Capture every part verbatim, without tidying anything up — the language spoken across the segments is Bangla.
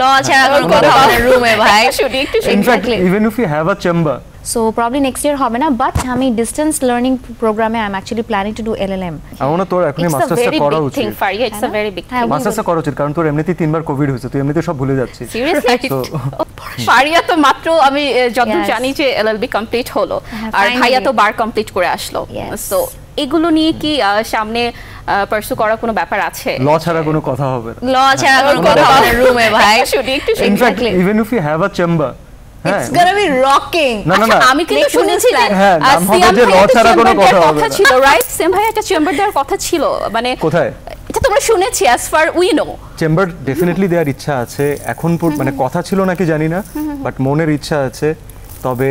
law chhara kono kotha hobe na room e bhai shooting to shooting. In fact, even if you have a chamber, so probably next year hobe na, but hami distance learning program e I'm actually planning to do L L M. Amona tor ekhoni masters ta kora uchit. It's a very big thing for you. It's a very big thing. Masters ta kora uchit karon tor emniti tin bar covid hoyeche, tu emniti sob bhule jacchis. Seriously? So Faria to matro ami jotdun jani je L L B complete holo ar bhaiya to bar complete kore ashlo. So এগুলো নিয়ে কি সামনে পারসু করার কোনো ব্যাপার আছে? ল ছাড়া কোনো কথা হবে না, ল ছাড়া কোনো কথা হবে না রুমে ভাই shooting to shooting. Exactly, even if you have a chamber, it's gonna be rocking. আমি কিন্তু শুনেছিলাম আসিয়াম যে ল ছাড়া কোনো কথা হবে না, কথা ছিল রাইট? সেম ভাই একটা চেম্বার দেওয়ার কথা ছিল, মানে কোথায় এটা তোমরা শুনেছি as far we know? Chamber definitely দেওয়ার ইচ্ছা আছে এখন, মানে কথা ছিল নাকি জানি না, বাট মনের ইচ্ছা আছে। তবে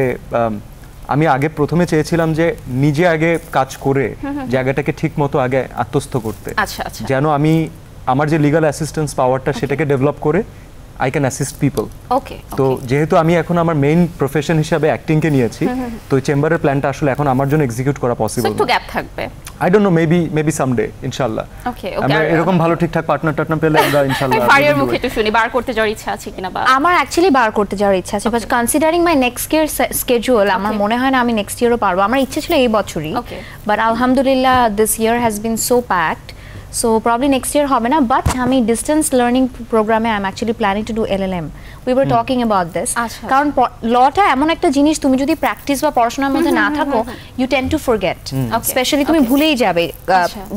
আমি আগে প্রথমে চেয়েছিলাম যে নিজে আগে কাজ করে জায়গাটাকে ঠিকমতো আগে আত্মস্থ করতে, যেন আমি আমার যে লিগ্যাল অ্যাসিস্ট্যান্স পাওয়ারটা সেটাকে ডেভেলপ করে I can assist people. Okay, তো যেহেতু আমি এখন আমার মেইন প্রফেশন হিসেবে অ্যাক্টিংকে নিয়েছি, তো চেম্বারের প্ল্যানটা আসলে এখন আমার জন্য এক্সিকিউট করা পসিবল না, একটু গ্যাপ থাকবে। I don't know, maybe maybe someday ইনশাআল্লাহ। ওকে, আমরা এরকম ভালো ঠিকঠাক পার্টনার টার্টনার পেলে আমরা ইনশাআল্লাহ। ফারিয়ার মুখে তো শুনি বার করতে যাওয়ার ইচ্ছা আছে কিনা? বা আমার অ্যাকচুয়ালি বার করতে যাওয়ার ইচ্ছা আছে, but considering my next year schedule আমার মনে হয় না আমি নেক্সট ইয়ারও পারবো। আমার ইচ্ছা ছিল এই বছরই, বাট আলহামদুলিল্লাহ this year has been so packed. So probably next year hobe na, but hami distance learning program e I'm actually planning to do L L M. We were hmm. talking about this karon law ta emon ekta jinish tumi jodi practice ba porashonar moddhe na thako you tend to forget, hmm. okay. especially tumi bhulei jabe,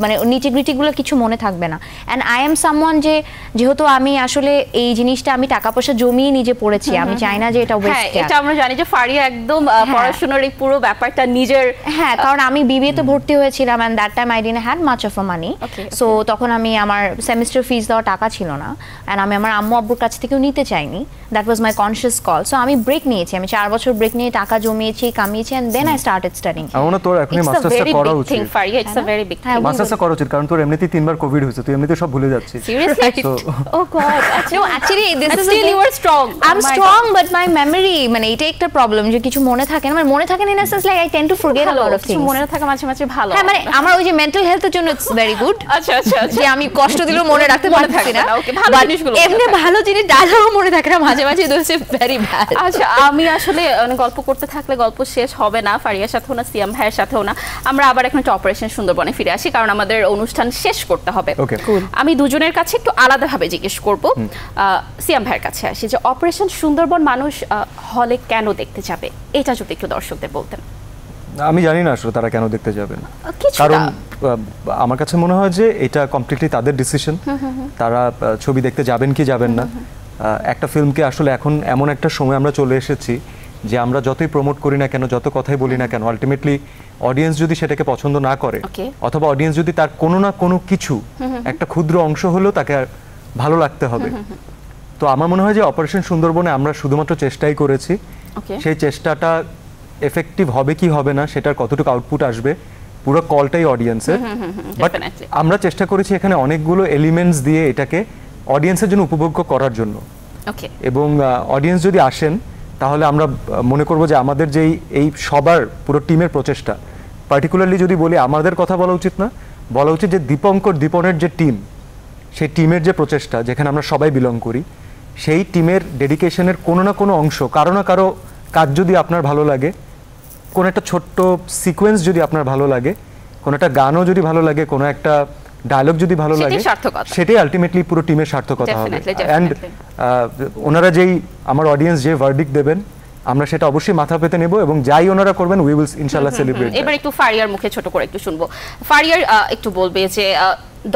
mane nitty gritty gulo kichu mone thakbe na, and I am someone je jehetu ami ashole ei jinish ta ami taka posha jomiye nije porechi, ami chai na je eta waste kar, eta amra jani je Faria ekdom porashonor ei puro byapar ta nijer, ha karon ami B B A te bhorti hoyechilam and that time I didn't have much of a money, okay. so তো তখন আমি আমার সেমিস্টার ফিজ দেওয়ার টাকা ছিল না, অ্যান্ড আমি আমার আম্মু আব্বুর কাছ থেকেও নিতে চাইনি। That was my conscious call. So আমি ব্রেক নিয়েছি, আমি চার বছর ব্রেক নিয়ে টাকা জমিয়েছি, কামিয়েছি, and then I started studying. আমার তোর এখন মাস্টার্সটা করা উচিত। It's a very big thing, মাস্টার্সটা করা উচিত কারণ তোর এমনিতেই তিনবার কোভিড হয়েছে, তুই এমনিতেই সব ভুলে যাচ্ছিস। Seriously? Oh God, no actually this is still you are strong. I am strong but my memory, মানে এটা একটা প্রবলেম যে কিছু মনে থাকে না, মানে মনে থাকে না in a sense like I tend to forget a lot of things. মনে থাকা মাঝে মাঝে ভালো, হ্যাঁ মানে আমার ওই যে মেন্টাল হেলথের জন্য ইটস ভেরি গুড। আচ্ছা, যে আমি কষ্ট দিলেও মনে রাখতে পারছি না, এমনি ভালো জিনিস ডায়লগও মনে থাকে না মাঝে মাঝে, দোস ইজ ভেরি ব্যাড। আচ্ছা, আমি আসলে গল্প করতে থাকলে গল্প শেষ হবে না, ফারিয়ার সাথেও না, সিয়াম ভাইয়ের সাথেও না। আমরা আবার এখন একটা অপারেশন সুন্দরবনে ফিরে আসি কারণ আমাদের অনুষ্ঠান শেষ করতে হবে। আমি দুজনের কাছে একটু আলাদাভাবে জিজ্ঞেস করব। সিয়াম ভাইয়ের কাছে আসি যে অপারেশন সুন্দরবন মানুষ হলে কেন দেখতে যাবে, এটা যদি একটু দর্শকদের বলতেন। আমি জানি না আসলে তারা কেন দেখতে যাবে না, কারণ আমার কাছে মনে হয় যে এটা কমপ্লিটলি তাদের ডিসিশন, তারা ছবি দেখতে যাবেন কি যাবেন না। একটা ফিল্মকে আসলে এখন এমন একটা সময় আমরা চলে এসেছি যে আমরা যতই প্রমোট করি না কেন, যত কথাই বলি না কেন, আলটিমেটলি অডিয়েন্স যদি সেটাকে পছন্দ না করে, অথবা অডিয়েন্স যদি তার কোনো না কোনো কিছু একটা ক্ষুদ্র অংশ হলেও তাকে আর ভালো লাগতে হবে। তো আমার মনে হয় যে অপারেশন সুন্দরবনে আমরা শুধুমাত্র চেষ্টাই করেছি, সেই চেষ্টাটা এফেক্টিভ হবে কি হবে না সেটার কতটুকু আউটপুট আসবে পুরো কলটাই অডিয়েন্সের, বাট আমরা চেষ্টা করেছি এখানে অনেকগুলো এলিমেন্টস দিয়ে এটাকে অডিয়েন্সের জন্য উপভোগ্য করার জন্য। ওকে, এবং অডিয়েন্স যদি আসেন তাহলে আমরা মনে করব যে আমাদের যেই এই সবার পুরো টিমের প্রচেষ্টা, পার্টিকুলারলি যদি বলি আমাদের কথা বলা উচিত না, বলা উচিত যে দীপঙ্কর দীপনের যে টিম, সেই টিমের যে প্রচেষ্টা, যেখানে আমরা সবাই বিলং করি, সেই টিমের ডেডিকেশনের কোনো না কোনো অংশ, কারো না কারো কাজ যদি আপনার ভালো লাগে, কোনো একটা ছোট্ট সিকোয়েন্স যদি আপনার ভালো লাগে, কোনো একটা গানও যদি ভালো লাগে, কোনো একটা ডায়লগ যদি ভালো লাগে, সেটাই আলটিমেটলি পুরো টিমের সার্থকতা হবে। অ্যান্ড ওনারা যেই আমার অডিয়েন্স যে ভার্ডিক্ট দেবেন আমরা সেটা অবশ্যই মাথা পেতে নেব, এবং যাই ওনারা করবেন উই উইল ইনশাআল্লাহ সেলিব্রেট। এবার একটু ফারিয়ার মুখে ছোট করে একটু শুনবো, ফারিয়ার একটু বলবে যে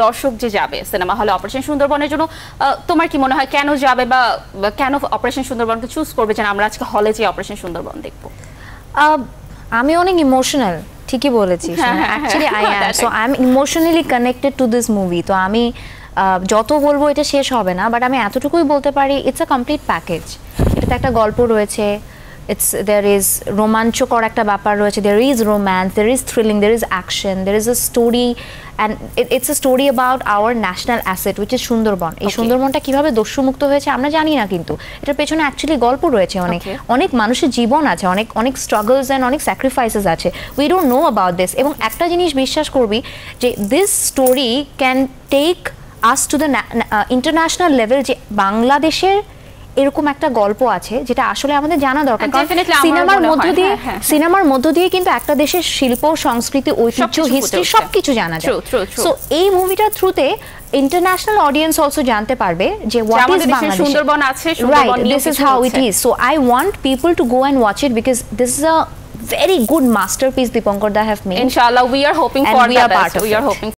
দর্শক যে যাবে সিনেমা হলে অপারেশন সুন্দরবনের জন্য, তোমার কি মনে হয় কেন যাবে বা কেন অপারেশন সুন্দরবনকে চুজ করবে যে আমরা আজকে হলে যে অপারেশন সুন্দরবন দেখবো? আমি অনেক ইমোশনাল, ঠিকই বলেছি, actually I am, so I am emotionally connected to this movie. তো আমি যত বলবো এটা শেষ হবে না, বাট আমি এতটুকুই বলতে পারি ইটস আ কমপ্লিট প্যাকেজ। এটাতে একটা গল্প রয়েছে, ইটস দেয়ার ইজ রোমাঞ্চকর একটা ব্যাপার রয়েছে, there is romance, there is thrilling, there is action, there is a story, and it's a story about our national asset which is Sundarban. এই সুন্দরবনটা কীভাবে দস্যুমুক্ত হয়েছে আমরা জানি না, কিন্তু এটার পেছনে অ্যাকচুয়ালি গল্প রয়েছে, অনেক অনেক মানুষের জীবন আছে, অনেক অনেক স্ট্রাগলস অ্যান্ড অনেক স্যাক্রিফাইসেস আছে, we don't know about this. এবং একটা জিনিস বিশ্বাস করবি যে this story can take us to the international level, যে বাংলাদেশের এরকম একটা গল্প আছে যেটা আসলে আমাদের জানা দরকার। সিনেমার মধ্য দিয়ে সিনেমার মধ্য দিয়ে কিন্তু একটা দেশের শিল্প, সংস্কৃতি, ঐতিহ্য, হিস্ট্রি সবকিছু জানা যায়। সো এই মুভিটার থ্রুতে ইন্টারন্যাশনাল অডিয়েন্স অলসো জানতে পারবে যে হোয়াট ইজ বাংলাদেশ, সুন্দরবন আছে, Sundarban this is how it is. So I want people to go and watch it because this is a very good masterpiece Dipankar Dha have made. Inshallah, we are hoping and for we the are best. Part of we it. Are hoping.